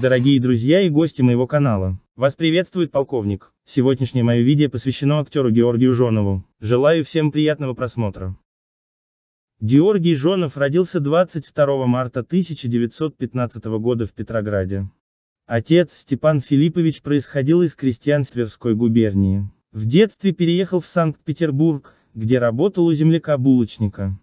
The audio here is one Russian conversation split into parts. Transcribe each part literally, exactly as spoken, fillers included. Дорогие друзья и гости моего канала, вас приветствует полковник. Сегодняшнее мое видео посвящено актеру Георгию Жжёнову. Желаю всем приятного просмотра. Георгий Жжёнов родился двадцать второго марта тысяча девятьсот пятнадцатого года в Петрограде. Отец, Степан Филиппович, происходил из крестьян Тверской губернии. В детстве переехал в Санкт-Петербург, где работал у земляка-булочника.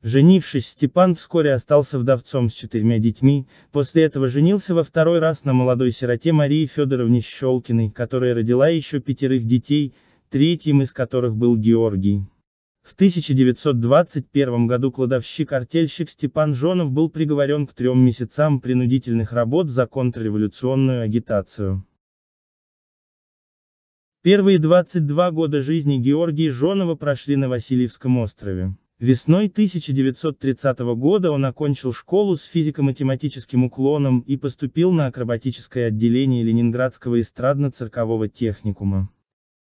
Женившись, Степан вскоре остался вдовцом с четырьмя детьми, после этого женился во второй раз на молодой сироте Марии Федоровне Щелкиной, которая родила еще пятерых детей, третьим из которых был Георгий. В тысяча девятьсот двадцать первом году кладовщик-артельщик Степан Жжёнов был приговорен к трем месяцам принудительных работ за контрреволюционную агитацию. Первые двадцать два года жизни Георгия Жжёнова прошли на Васильевском острове. Весной тысяча девятьсот тридцатого года он окончил школу с физико-математическим уклоном и поступил на акробатическое отделение Ленинградского эстрадно-циркового техникума.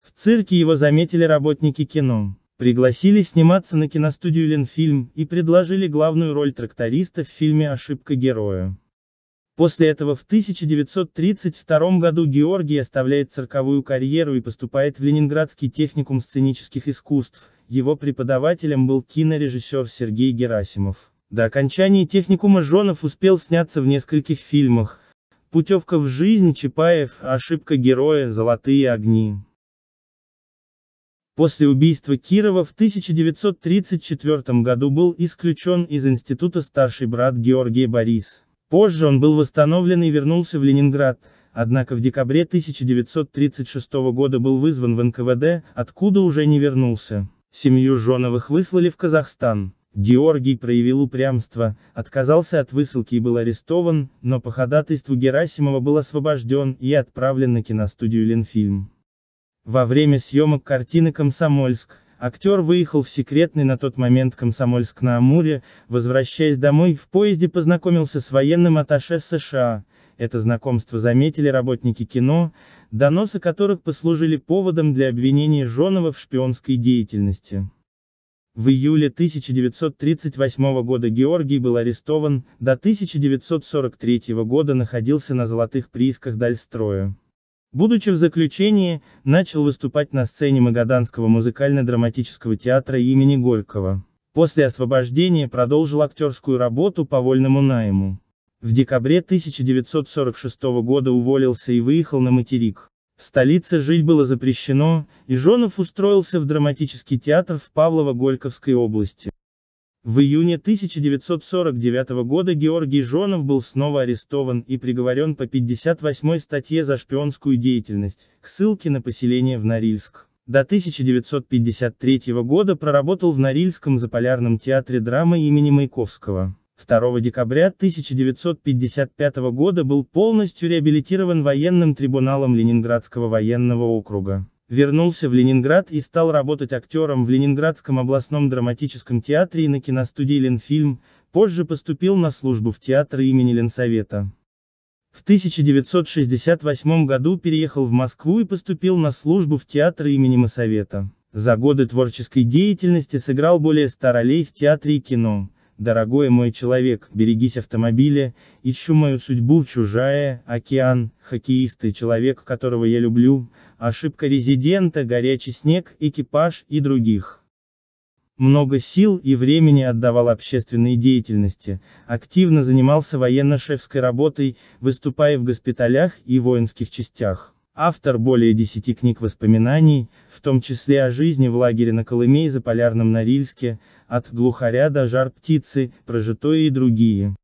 В цирке его заметили работники кино, пригласили сниматься на киностудию «Ленфильм» и предложили главную роль тракториста в фильме «Ошибка героя». После этого в тысяча девятьсот тридцать втором году Георгий оставляет цирковую карьеру и поступает в Ленинградский техникум сценических искусств. Его преподавателем был кинорежиссер Сергей Герасимов. До окончания техникума Жжёнов успел сняться в нескольких фильмах: «Путевка в жизнь», «Чапаев», «Ошибка героя», «Золотые огни». После убийства Кирова в тысяча девятьсот тридцать четвёртом году был исключен из института старший брат Георгия Борис. Позже он был восстановлен и вернулся в Ленинград. Однако в декабре тысяча девятьсот тридцать шестого года был вызван в эн ка вэ дэ, откуда уже не вернулся. Семью Жжёновых выслали в Казахстан. Георгий проявил упрямство, отказался от высылки и был арестован, но по ходатайству Герасимова был освобожден и отправлен на киностудию «Ленфильм». Во время съемок картины «Комсомольск» актер выехал в секретный на тот момент Комсомольск-на-Амуре, возвращаясь домой, в поезде познакомился с военным атташе эс ша а. Это знакомство заметили работники кино, доносы которых послужили поводом для обвинения Жжёнова в шпионской деятельности. В июле тысяча девятьсот тридцать восьмого года Георгий был арестован, до тысяча девятьсот сорок третьего года находился на золотых приисках Дальстроя. Будучи в заключении, начал выступать на сцене Магаданского музыкально-драматического театра имени Горького. После освобождения продолжил актерскую работу по вольному найму. В декабре тысяча девятьсот сорок шестого года уволился и выехал на материк. В столице жить было запрещено, и Жжёнов устроился в драматический театр в Павлово-Горьковской области. В июне тысяча девятьсот сорок девятого года Георгий Жжёнов был снова арестован и приговорен по пятьдесят восьмой статье за шпионскую деятельность к ссылке на поселение в Норильск. До тысяча девятьсот пятьдесят третьего года проработал в Норильском заполярном театре драмы имени Маяковского. второго декабря тысяча девятьсот пятьдесят пятого года был полностью реабилитирован военным трибуналом Ленинградского военного округа. Вернулся в Ленинград и стал работать актером в Ленинградском областном драматическом театре и на киностудии «Ленфильм», позже поступил на службу в театр имени Ленсовета. В тысяча девятьсот шестьдесят восьмом году переехал в Москву и поступил на службу в театр имени Моссовета. За годы творческой деятельности сыграл более ста ролей в театре и кино: «Дорогой мой человек», «Берегись автомобиля», «Ищу мою судьбу», «Чужая», «Океан», «Хоккеисты», «Человек, которого я люблю», «Ошибка резидента», «Горячий снег», «Экипаж» и других. Много сил и времени отдавал общественной деятельности, активно занимался военно-шефской работой, выступая в госпиталях и воинских частях. Автор более десяти книг воспоминаний, в том числе о жизни в лагере на Колыме и заполярном Норильске, «От глухаря до жар птицы», «Прожитое» и другие.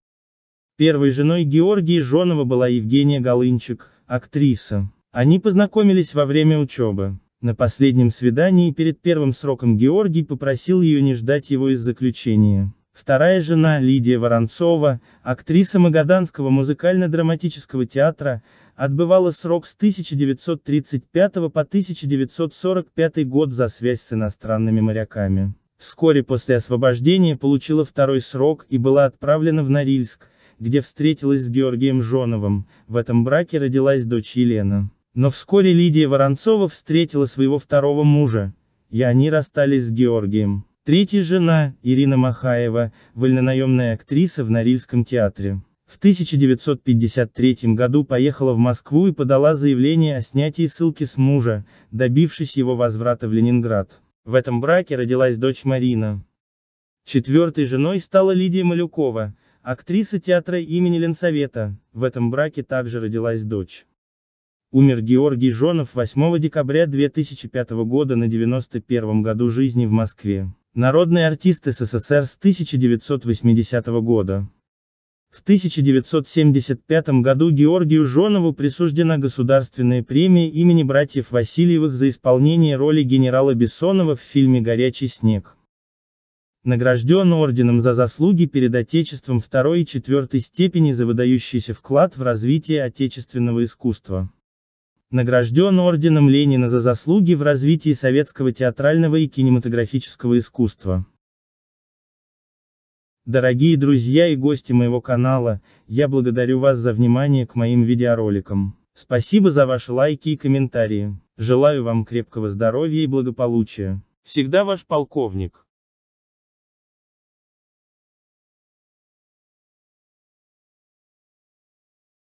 Первой женой Георгия Жжёнова была Евгения Голынчик, актриса. Они познакомились во время учебы. На последнем свидании перед первым сроком Георгий попросил ее не ждать его из заключения. Вторая жена, Лидия Воронцова, актриса Магаданского музыкально-драматического театра, отбывала срок с тысяча девятьсот тридцать пятого по тысяча девятьсот сорок пятый год за связь с иностранными моряками. Вскоре после освобождения получила второй срок и была отправлена в Норильск, где встретилась с Георгием Жжёновым. В этом браке родилась дочь Елена. Но вскоре Лидия Воронцова встретила своего второго мужа, и они расстались с Георгием. Третья жена, Ирина Махаева, вольнонаемная актриса в Норильском театре. В В тысяча девятьсот пятьдесят третьем году поехала в Москву и подала заявление о снятии ссылки с мужа, добившись его возврата в Ленинград. В этом браке родилась дочь Марина. Четвертой женой стала Лидия Малюкова, актриса театра имени Ленсовета, в этом браке также родилась дочь. Умер Георгий Жжёнов восьмого декабря две тысячи пятого года на девяносто первом году жизни в Москве. Народный артист СССР с тысяча девятьсот восьмидесятого года. В тысяча девятьсот семьдесят пятом году Георгию Жжёнову присуждена государственная премия имени братьев Васильевых за исполнение роли генерала Бессонова в фильме «Горячий снег». Награжден орденом за заслуги перед Отечеством второй и четвёртой степени за выдающийся вклад в развитие отечественного искусства. Награжден орденом Ленина за заслуги в развитии советского театрального и кинематографического искусства. Дорогие друзья и гости моего канала, я благодарю вас за внимание к моим видеороликам. Спасибо за ваши лайки и комментарии. Желаю вам крепкого здоровья и благополучия. Всегда ваш полковник.